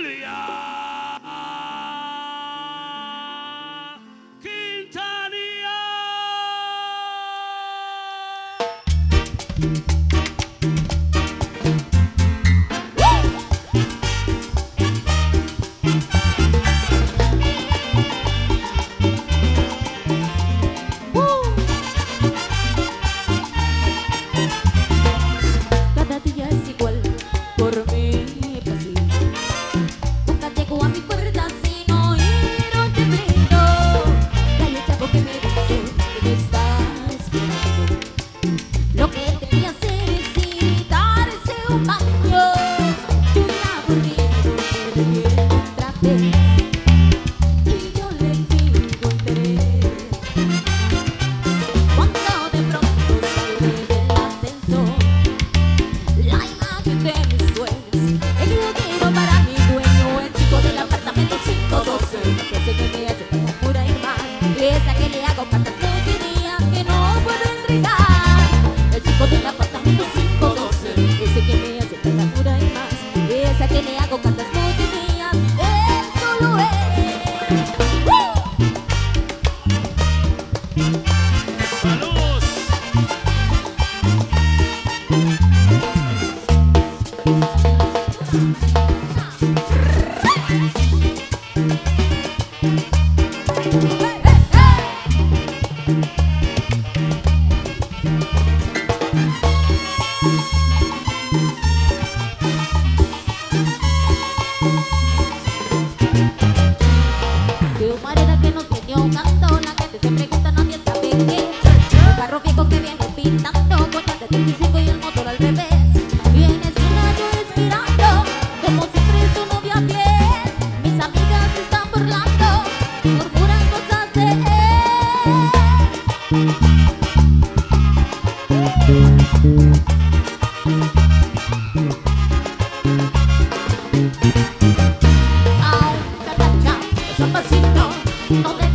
Quintanilla, Quintanilla. No te